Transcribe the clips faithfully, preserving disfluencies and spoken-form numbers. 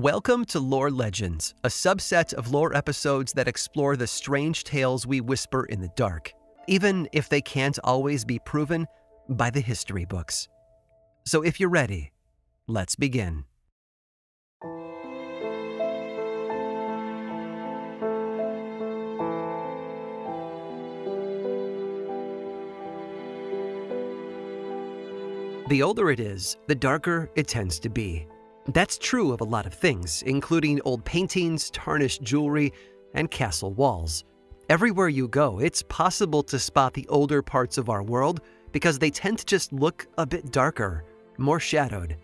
Welcome to Lore Legends, a subset of lore episodes that explore the strange tales we whisper in the dark, even if they can't always be proven by the history books. So if you're ready, let's begin. The older it is, the darker it tends to be. That's true of a lot of things, including old paintings, tarnished jewelry, and castle walls. Everywhere you go, it's possible to spot the older parts of our world because they tend to just look a bit darker, more shadowed.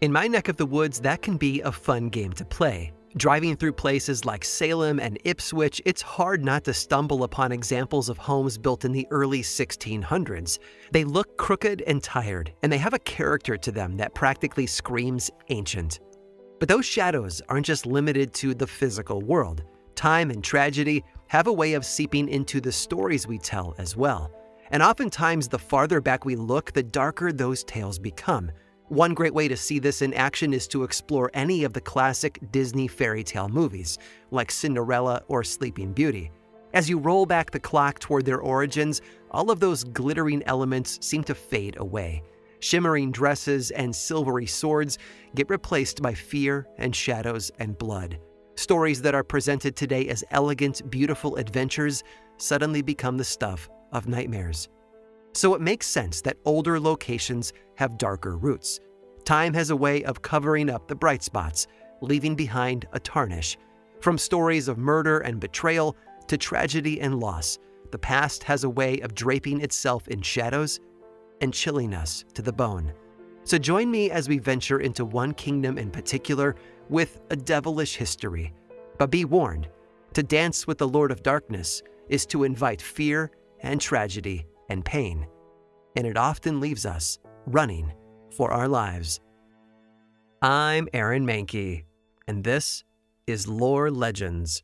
In my neck of the woods, that can be a fun game to play. Driving through places like Salem and Ipswich, it's hard not to stumble upon examples of homes built in the early sixteen hundreds. They look crooked and tired, and they have a character to them that practically screams ancient. But those shadows aren't just limited to the physical world. Time and tragedy have a way of seeping into the stories we tell as well. And oftentimes, the farther back we look, the darker those tales become. One great way to see this in action is to explore any of the classic Disney fairy tale movies, like Cinderella or Sleeping Beauty. As you roll back the clock toward their origins, all of those glittering elements seem to fade away. Shimmering dresses and silvery swords get replaced by fear and shadows and blood. Stories that are presented today as elegant, beautiful adventures suddenly become the stuff of nightmares. So it makes sense that older locations have darker roots. Time has a way of covering up the bright spots, leaving behind a tarnish. From stories of murder and betrayal to tragedy and loss, the past has a way of draping itself in shadows and chilling us to the bone. So join me as we venture into one kingdom in particular with a devilish history. But be warned, to dance with the Lord of Darkness is to invite fear and tragedy and pain, and it often leaves us running for our lives. I'm Aaron Mahnke, and this is Lore Legends.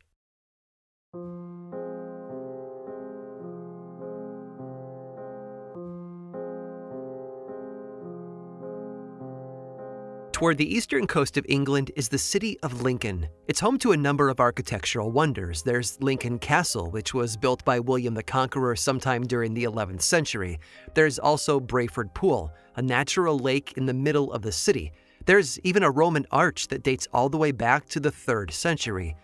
Toward the eastern coast of England is the city of Lincoln. It's home to a number of architectural wonders. There's Lincoln Castle, which was built by William the Conqueror sometime during the eleventh century. There's also Brayford Pool, a natural lake in the middle of the city. There's even a Roman arch that dates all the way back to the third century.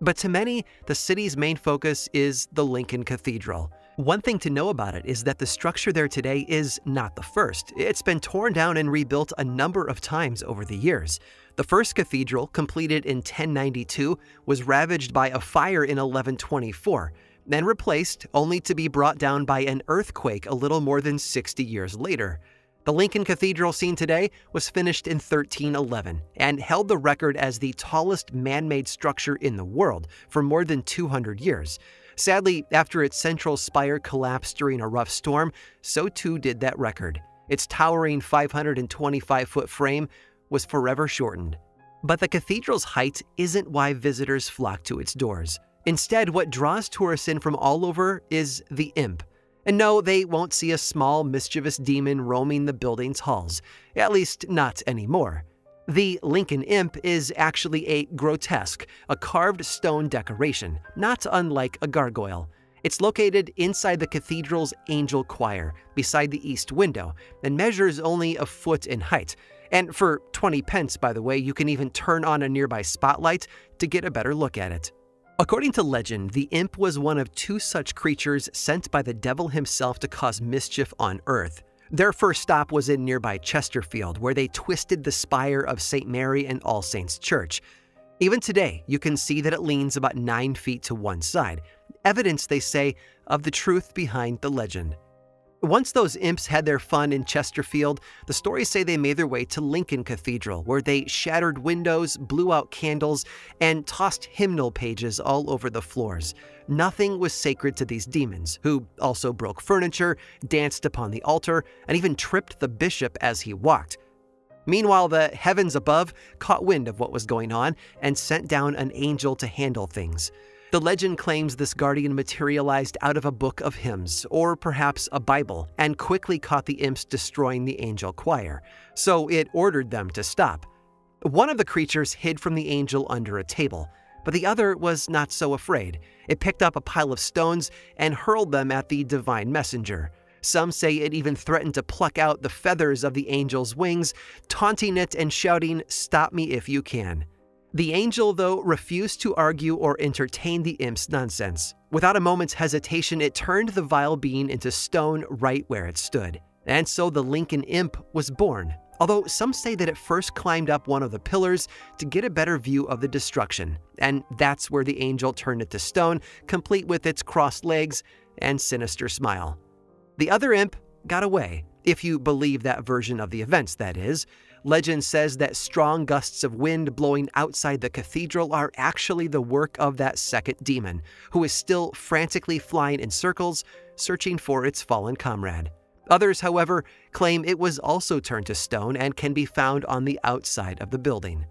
But to many, the city's main focus is the Lincoln Cathedral. One thing to know about it is that the structure there today is not the first. It's been torn down and rebuilt a number of times over the years. The first cathedral, completed in ten ninety-two, was ravaged by a fire in eleven twenty-four, then replaced, only to be brought down by an earthquake a little more than sixty years later. The Lincoln Cathedral seen today was finished in thirteen eleven and held the record as the tallest man-made structure in the world for more than two hundred years. Sadly, after its central spire collapsed during a rough storm, so too did that record. Its towering five hundred twenty-five foot frame was forever shortened. But the cathedral's height isn't why visitors flock to its doors. Instead, what draws tourists in from all over is the imp. And no, they won't see a small, mischievous demon roaming the building's halls. At least, not anymore. The Lincoln Imp is actually a grotesque, a carved stone decoration, not unlike a gargoyle. It's located inside the cathedral's angel choir, beside the east window, and measures only a foot in height. And for twenty pence, by the way, you can even turn on a nearby spotlight to get a better look at it. According to legend, the imp was one of two such creatures sent by the devil himself to cause mischief on Earth. Their first stop was in nearby Chesterfield, where they twisted the spire of Saint Mary and All Saints Church. Even today, you can see that it leans about nine feet to one side, evidence, they say, of the truth behind the legend. Once those imps had their fun in Chesterfield, the stories say they made their way to Lincoln Cathedral, where they shattered windows, blew out candles, and tossed hymnal pages all over the floors. Nothing was sacred to these demons, who also broke furniture, danced upon the altar, and even tripped the bishop as he walked. Meanwhile, the heavens above caught wind of what was going on and sent down an angel to handle things. The legend claims this guardian materialized out of a book of hymns, or perhaps a Bible, and quickly caught the imps destroying the angel choir, so it ordered them to stop. One of the creatures hid from the angel under a table, but the other was not so afraid. It picked up a pile of stones and hurled them at the divine messenger. Some say it even threatened to pluck out the feathers of the angel's wings, taunting it and shouting, "Stop me if you can." The angel, though, refused to argue or entertain the imp's nonsense. Without a moment's hesitation, it turned the vile being into stone right where it stood. And so the Lincoln Imp was born, although some say that it first climbed up one of the pillars to get a better view of the destruction, and that's where the angel turned it to stone, complete with its crossed legs and sinister smile. The other imp got away, if you believe that version of the events, that is. Legend says that strong gusts of wind blowing outside the cathedral are actually the work of that second demon, who is still frantically flying in circles, searching for its fallen comrade. Others, however, claim it was also turned to stone and can be found on the outside of the building.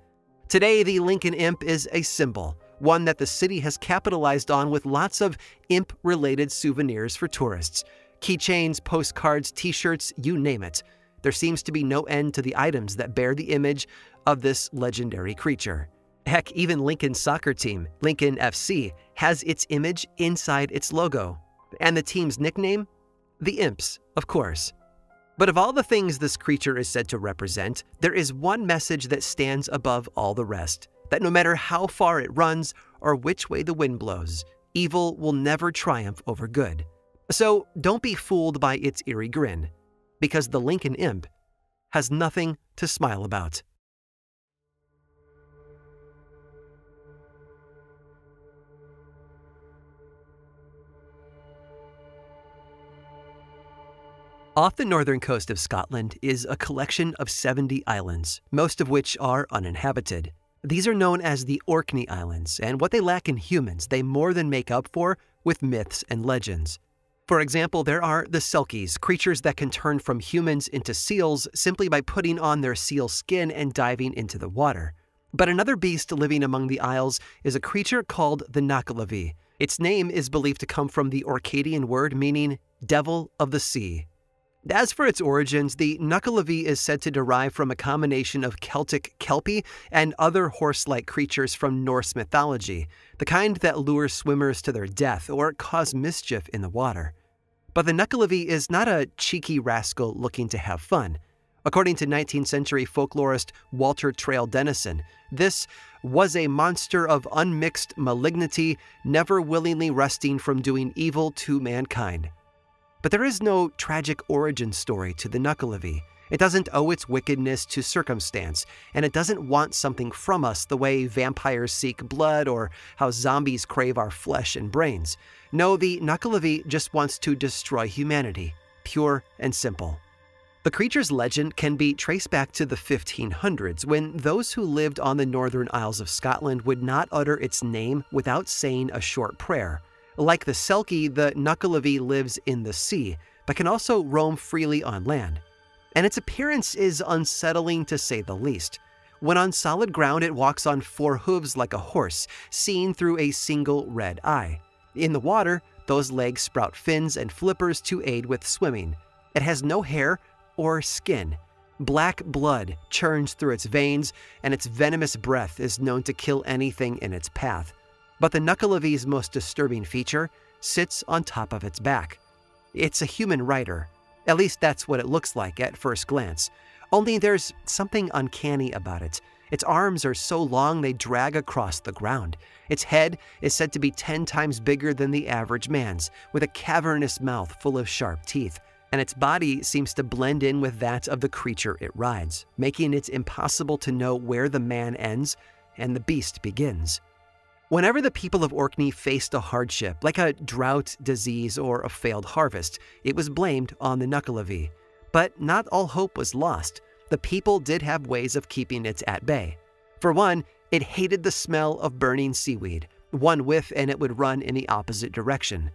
Today, the Lincoln Imp is a symbol, one that the city has capitalized on with lots of imp-related souvenirs for tourists. Keychains, postcards, t-shirts, you name it. There seems to be no end to the items that bear the image of this legendary creature. Heck, even Lincoln's soccer team, Lincoln F C, has its image inside its logo. And the team's nickname? The Imps, of course. But of all the things this creature is said to represent, there is one message that stands above all the rest, that no matter how far it runs or which way the wind blows, evil will never triumph over good. So don't be fooled by its eerie grin, because the Lincoln Imp has nothing to smile about. Off the northern coast of Scotland is a collection of seventy islands, most of which are uninhabited. These are known as the Orkney Islands, and what they lack in humans, they more than make up for with myths and legends. For example, there are the Selkies, creatures that can turn from humans into seals simply by putting on their seal skin and diving into the water. But another beast living among the isles is a creature called the Nuckelavee. Its name is believed to come from the Orcadian word meaning devil of the sea. As for its origins, the Nuckelavee is said to derive from a combination of Celtic kelpie and other horse-like creatures from Norse mythology, the kind that lure swimmers to their death or cause mischief in the water. But the Nuckelavee is not a cheeky rascal looking to have fun. According to nineteenth century folklorist Walter Traill Dennison, this was a monster of unmixed malignity, never willingly resting from doing evil to mankind. But there is no tragic origin story to the Nuckelavee. It doesn't owe its wickedness to circumstance, and it doesn't want something from us the way vampires seek blood or how zombies crave our flesh and brains. No, the Nuckelavee just wants to destroy humanity, pure and simple. The creature's legend can be traced back to the fifteen hundreds, when those who lived on the northern Isles of Scotland would not utter its name without saying a short prayer. Like the Selkie, the Nuckelavee lives in the sea, but can also roam freely on land. And its appearance is unsettling to say the least. When on solid ground, it walks on four hooves like a horse, seen through a single red eye. In the water, those legs sprout fins and flippers to aid with swimming. It has no hair or skin. Black blood churns through its veins, and its venomous breath is known to kill anything in its path. But the Nuckelavee's most disturbing feature sits on top of its back. It's a human rider. At least that's what it looks like at first glance. Only there's something uncanny about it. Its arms are so long they drag across the ground. Its head is said to be ten times bigger than the average man's, with a cavernous mouth full of sharp teeth. And its body seems to blend in with that of the creature it rides, making it impossible to know where the man ends and the beast begins. Whenever the people of Orkney faced a hardship, like a drought, disease, or a failed harvest, it was blamed on the Nuckelavee. But not all hope was lost. The people did have ways of keeping it at bay. For one, it hated the smell of burning seaweed. One whiff and it would run in the opposite direction.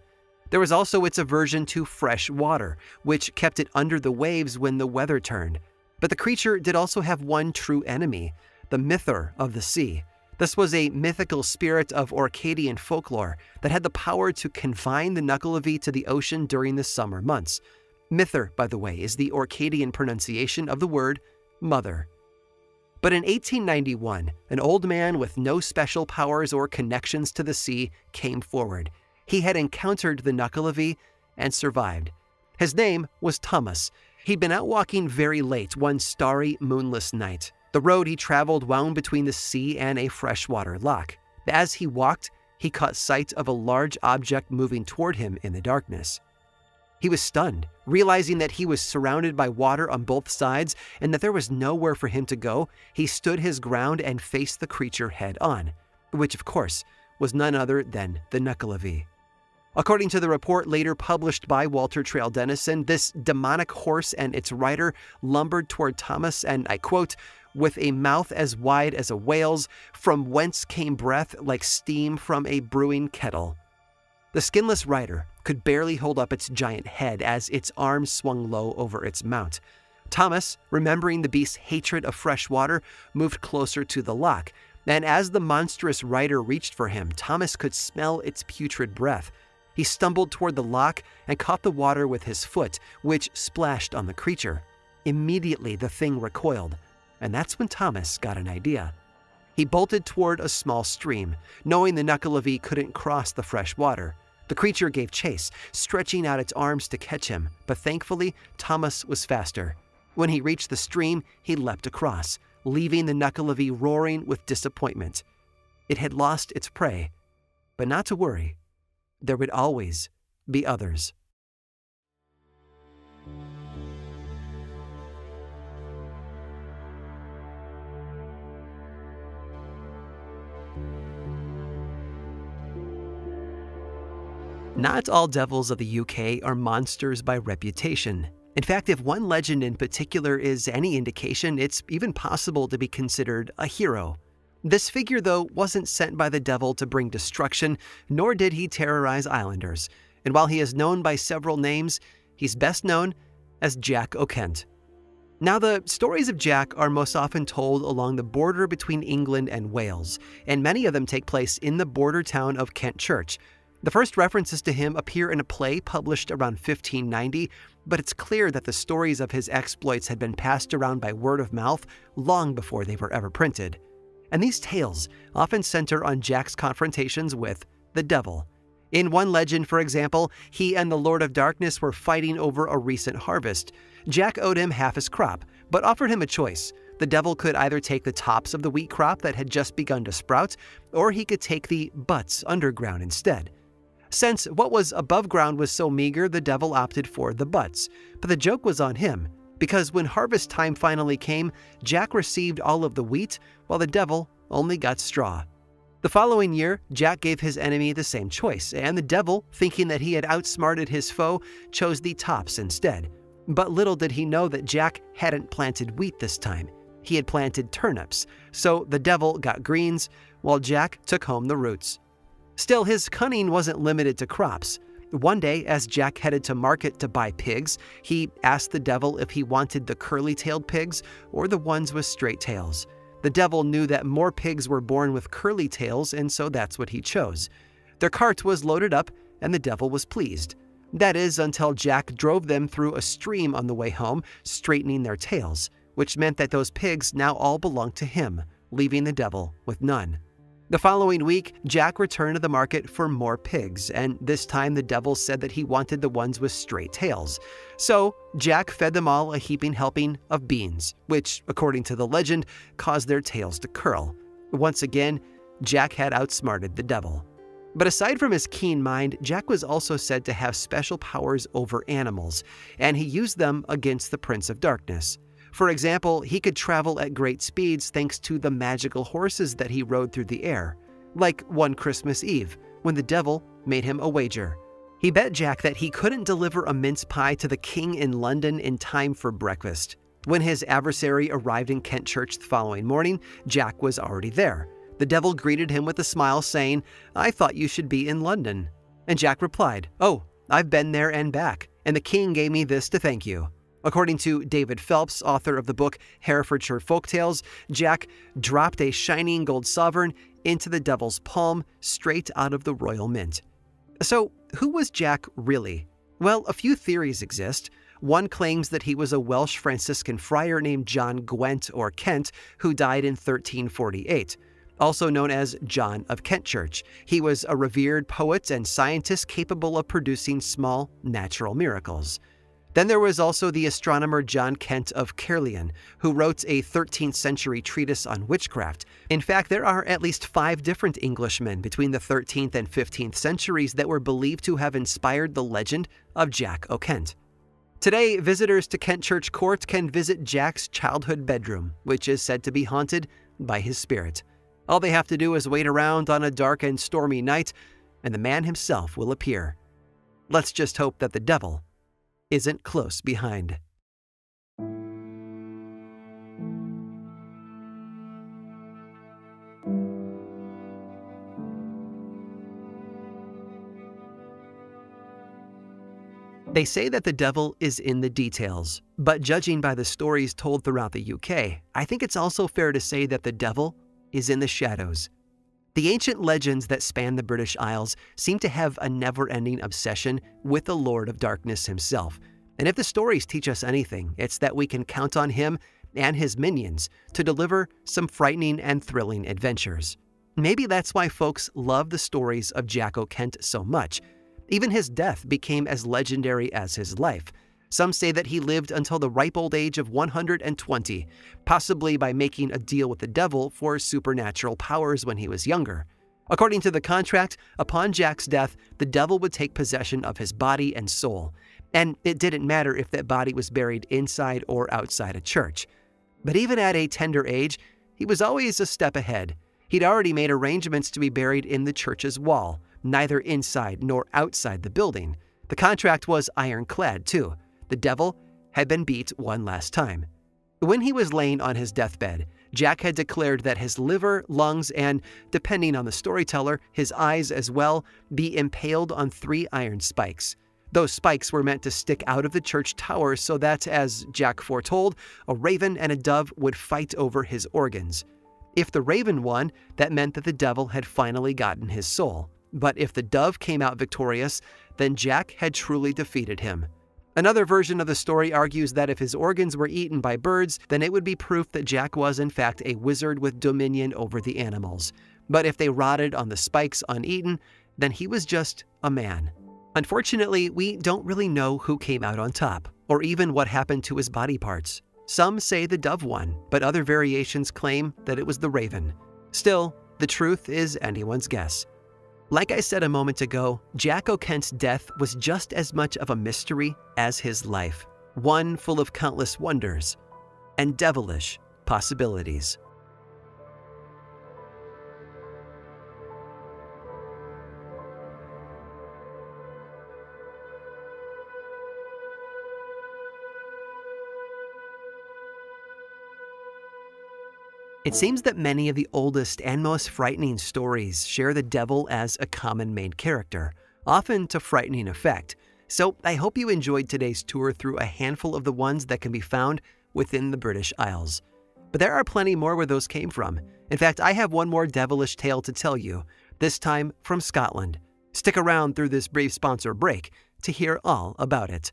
There was also its aversion to fresh water, which kept it under the waves when the weather turned. But the creature did also have one true enemy, the Mither of the sea. This was a mythical spirit of Orcadian folklore that had the power to confine the Nuckelavee to the ocean during the summer months. Mither, by the way, is the Orcadian pronunciation of the word mother. But in eighteen ninety-one, an old man with no special powers or connections to the sea came forward. He had encountered the Nuckelavee and survived. His name was Thomas. He'd been out walking very late one starry, moonless night. The road he traveled wound between the sea and a freshwater lock. As he walked, he caught sight of a large object moving toward him in the darkness. He was stunned, realizing that he was surrounded by water on both sides and that there was nowhere for him to go. He stood his ground and faced the creature head on, which of course was none other than the Nuckelavee. According to the report later published by Walter Traill Dennison, this demonic horse and its rider lumbered toward Thomas and, I quote, "with a mouth as wide as a whale's, from whence came breath like steam from a brewing kettle." The skinless rider could barely hold up its giant head as its arms swung low over its mount. Thomas, remembering the beast's hatred of fresh water, moved closer to the lock, and as the monstrous rider reached for him, Thomas could smell its putrid breath. He stumbled toward the lock and caught the water with his foot, which splashed on the creature. Immediately, the thing recoiled, and that's when Thomas got an idea. He bolted toward a small stream, knowing the Nuckelavee couldn't cross the fresh water. The creature gave chase, stretching out its arms to catch him, but thankfully, Thomas was faster. When he reached the stream, he leapt across, leaving the Nuckelavee roaring with disappointment. It had lost its prey, but not to worry. There would always be others. Not all devils of the U K are monsters by reputation. In fact, if one legend in particular is any indication, it's even possible to be considered a hero. This figure, though, wasn't sent by the devil to bring destruction, nor did he terrorize islanders. And while he is known by several names, he's best known as Jack O'Kent. Now, the stories of Jack are most often told along the border between England and Wales, and many of them take place in the border town of Kent Church. The first references to him appear in a play published around fifteen ninety, but it's clear that the stories of his exploits had been passed around by word of mouth long before they were ever printed. And these tales often center on Jack's confrontations with the devil. In one legend, for example, he and the Lord of Darkness were fighting over a recent harvest. Jack owed him half his crop, but offered him a choice. The devil could either take the tops of the wheat crop that had just begun to sprout, or he could take the butts underground instead. Since what was above ground was so meager, the devil opted for the butts. But the joke was on him, because when harvest time finally came, Jack received all of the wheat, while the devil only got straw. The following year, Jack gave his enemy the same choice, and the devil, thinking that he had outsmarted his foe, chose the tops instead. But little did he know that Jack hadn't planted wheat this time. He had planted turnips, so the devil got greens, while Jack took home the roots. Still, his cunning wasn't limited to crops. One day, as Jack headed to market to buy pigs, he asked the devil if he wanted the curly-tailed pigs or the ones with straight tails. The devil knew that more pigs were born with curly tails, and so that's what he chose. Their cart was loaded up, and the devil was pleased. That is, until Jack drove them through a stream on the way home, straightening their tails, which meant that those pigs now all belonged to him, leaving the devil with none. The following week, Jack returned to the market for more pigs, and this time the devil said that he wanted the ones with straight tails. So Jack fed them all a heaping helping of beans, which, according to the legend, caused their tails to curl. Once again, Jack had outsmarted the devil. But aside from his keen mind, Jack was also said to have special powers over animals, and he used them against the Prince of Darkness. For example, he could travel at great speeds thanks to the magical horses that he rode through the air, like one Christmas Eve, when the devil made him a wager. He bet Jack that he couldn't deliver a mince pie to the king in London in time for breakfast. When his adversary arrived in Kent Church the following morning, Jack was already there. The devil greeted him with a smile, saying, "I thought you should be in London." And Jack replied, "Oh, I've been there and back, and the king gave me this to thank you." According to David Phelps, author of the book Herefordshire Folktales, Jack dropped a shining gold sovereign into the devil's palm straight out of the royal mint. So, who was Jack really? Well, a few theories exist. One claims that he was a Welsh Franciscan friar named John Gwent or Kent, who died in thirteen forty-eight. Also known as John of Kentchurch. He was a revered poet and scientist capable of producing small natural miracles. Then there was also the astronomer John Kent of Caerleon, who wrote a thirteenth century treatise on witchcraft. In fact, there are at least five different Englishmen between the thirteenth and fifteenth centuries that were believed to have inspired the legend of Jack O'Kent. Today, visitors to Kent Church Court can visit Jack's childhood bedroom, which is said to be haunted by his spirit. All they have to do is wait around on a dark and stormy night, and the man himself will appear. Let's just hope that the devil isn't close behind. They say that the devil is in the details, but judging by the stories told throughout the U K, I think it's also fair to say that the devil is in the shadows. The ancient legends that span the British Isles seem to have a never-ending obsession with the Lord of Darkness himself. And if the stories teach us anything, it's that we can count on him and his minions to deliver some frightening and thrilling adventures. Maybe that's why folks love the stories of Jack O'Kent so much. Even his death became as legendary as his life. Some say that he lived until the ripe old age of one hundred twenty, possibly by making a deal with the devil for supernatural powers when he was younger. According to the contract, upon Jack's death, the devil would take possession of his body and soul, and it didn't matter if that body was buried inside or outside a church. But even at a tender age, he was always a step ahead. He'd already made arrangements to be buried in the church's wall, neither inside nor outside the building. The contract was ironclad, too. The devil had been beat one last time. When he was laying on his deathbed, Jack had declared that his liver, lungs, and, depending on the storyteller, his eyes as well, be impaled on three iron spikes. Those spikes were meant to stick out of the church tower so that, as Jack foretold, a raven and a dove would fight over his organs. If the raven won, that meant that the devil had finally gotten his soul. But if the dove came out victorious, then Jack had truly defeated him. Another version of the story argues that if his organs were eaten by birds, then it would be proof that Jack was in fact a wizard with dominion over the animals. But if they rotted on the spikes uneaten, then he was just a man. Unfortunately, we don't really know who came out on top, or even what happened to his body parts. Some say the dove won, but other variations claim that it was the raven. Still, the truth is anyone's guess. Like I said a moment ago, Jack O'Kent's death was just as much of a mystery as his life, one full of countless wonders and devilish possibilities. It seems that many of the oldest and most frightening stories share the devil as a common main character, often to frightening effect. So I hope you enjoyed today's tour through a handful of the ones that can be found within the British Isles. But there are plenty more where those came from. In fact, I have one more devilish tale to tell you, this time from Scotland. Stick around through this brief sponsor break to hear all about it.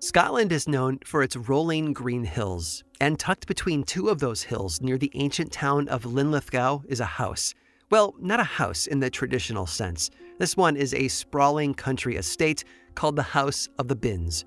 Scotland is known for its rolling green hills, and tucked between two of those hills near the ancient town of Linlithgow is a house. Well, not a house in the traditional sense. This one is a sprawling country estate called the House of the Binns.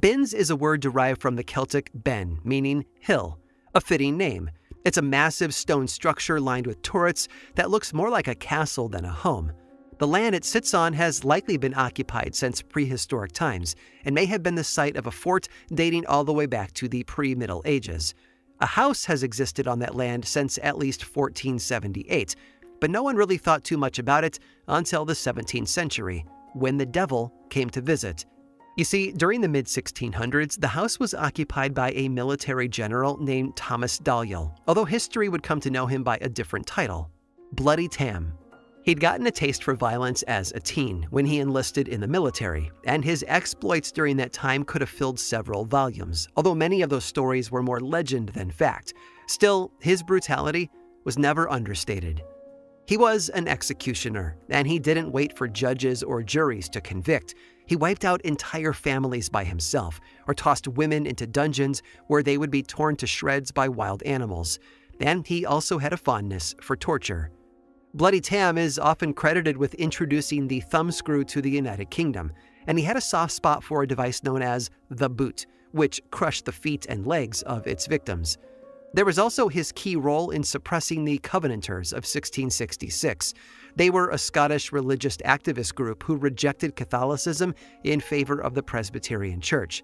Binns is a word derived from the Celtic ben, meaning hill, a fitting name. It's a massive stone structure lined with turrets that looks more like a castle than a home. The land it sits on has likely been occupied since prehistoric times and may have been the site of a fort dating all the way back to the pre-Middle Ages. A house has existed on that land since at least fourteen seventy-eight, but no one really thought too much about it until the seventeenth century, when the devil came to visit. You see, during the mid sixteen hundreds, the house was occupied by a military general named Thomas Dalyell, although history would come to know him by a different title, Bloody Tam. He'd gotten a taste for violence as a teen when he enlisted in the military, and his exploits during that time could have filled several volumes, although many of those stories were more legend than fact. Still, his brutality was never understated. He was an executioner, and he didn't wait for judges or juries to convict. He wiped out entire families by himself, or tossed women into dungeons where they would be torn to shreds by wild animals. And he also had a fondness for torture. Bloody Tam is often credited with introducing the thumbscrew to the United Kingdom, and he had a soft spot for a device known as the boot, which crushed the feet and legs of its victims. There was also his key role in suppressing the Covenanters of sixteen sixty-six. They were a Scottish religious activist group who rejected Catholicism in favor of the Presbyterian Church.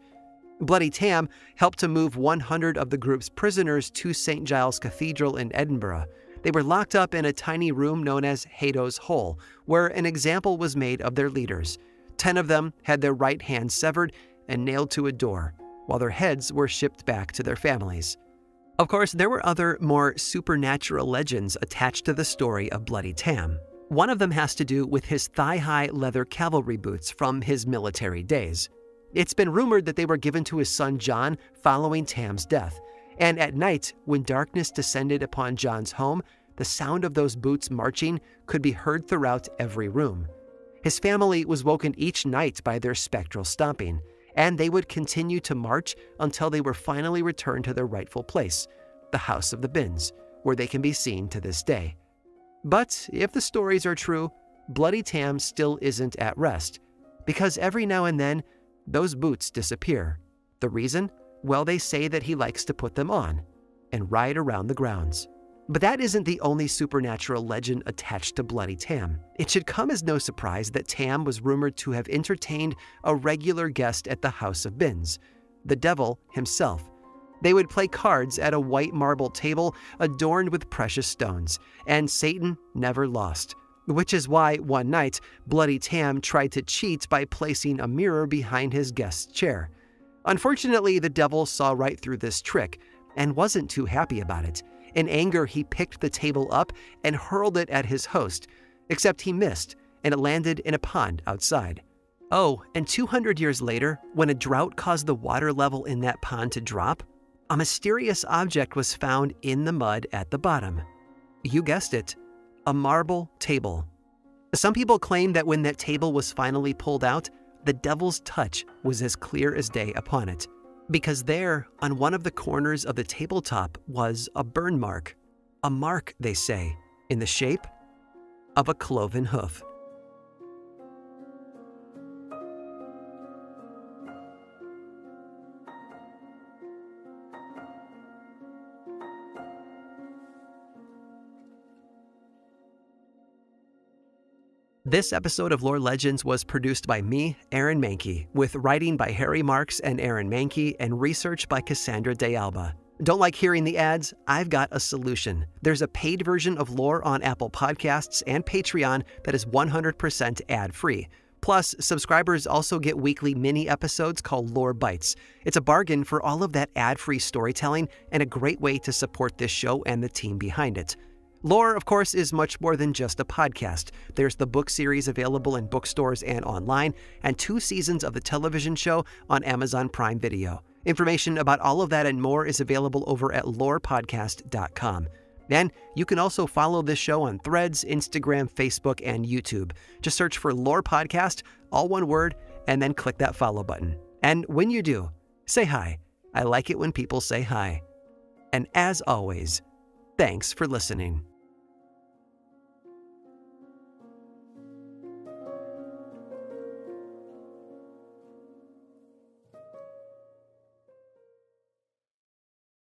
Bloody Tam helped to move one hundred of the group's prisoners to Saint Giles Cathedral in Edinburgh. They were locked up in a tiny room known as Hadow's Hole, where an example was made of their leaders. Ten of them had their right hand severed and nailed to a door, while their heads were shipped back to their families. Of course, there were other, more supernatural legends attached to the story of Bloody Tam. One of them has to do with his thigh-high leather cavalry boots from his military days. It's been rumored that they were given to his son John following Tam's death, and at night, when darkness descended upon John's home, the sound of those boots marching could be heard throughout every room. His family was woken each night by their spectral stomping, and they would continue to march until they were finally returned to their rightful place, the House of the Binns, where they can be seen to this day. But if the stories are true, Bloody Tam still isn't at rest, because every now and then, those boots disappear. The reason? Well, they say that he likes to put them on and ride around the grounds. But that isn't the only supernatural legend attached to Bloody Tam. It should come as no surprise that Tam was rumored to have entertained a regular guest at the House of Binns, the devil himself. They would play cards at a white marble table adorned with precious stones, and Satan never lost, which is why one night Bloody Tam tried to cheat by placing a mirror behind his guest's chair. Unfortunately, the devil saw right through this trick and wasn't too happy about it. In anger, he picked the table up and hurled it at his host, except he missed, and it landed in a pond outside. Oh, and two hundred years later, when a drought caused the water level in that pond to drop, a mysterious object was found in the mud at the bottom. You guessed it, a marble table. Some people claim that when that table was finally pulled out, the devil's touch was as clear as day upon it, because there, on one of the corners of the tabletop, was a burn mark. A mark, they say, in the shape of a cloven hoof. This episode of Lore Legends was produced by me, Aaron Mahnke, with writing by Harry Marks and Aaron Mahnke, and research by Cassandra de Alba. Don't like hearing the ads? I've got a solution. There's a paid version of Lore on Apple Podcasts and Patreon that is one hundred percent ad-free. Plus, subscribers also get weekly mini-episodes called Lore Bites. It's a bargain for all of that ad-free storytelling and a great way to support this show and the team behind it. Lore, of course, is much more than just a podcast. There's the book series available in bookstores and online, and two seasons of the television show on Amazon Prime Video. Information about all of that and more is available over at lore podcast dot com. And you can also follow this show on Threads, Instagram, Facebook, and YouTube. Just search for Lore Podcast, all one word, and then click that follow button. And when you do, say hi. I like it when people say hi. And as always, thanks for listening.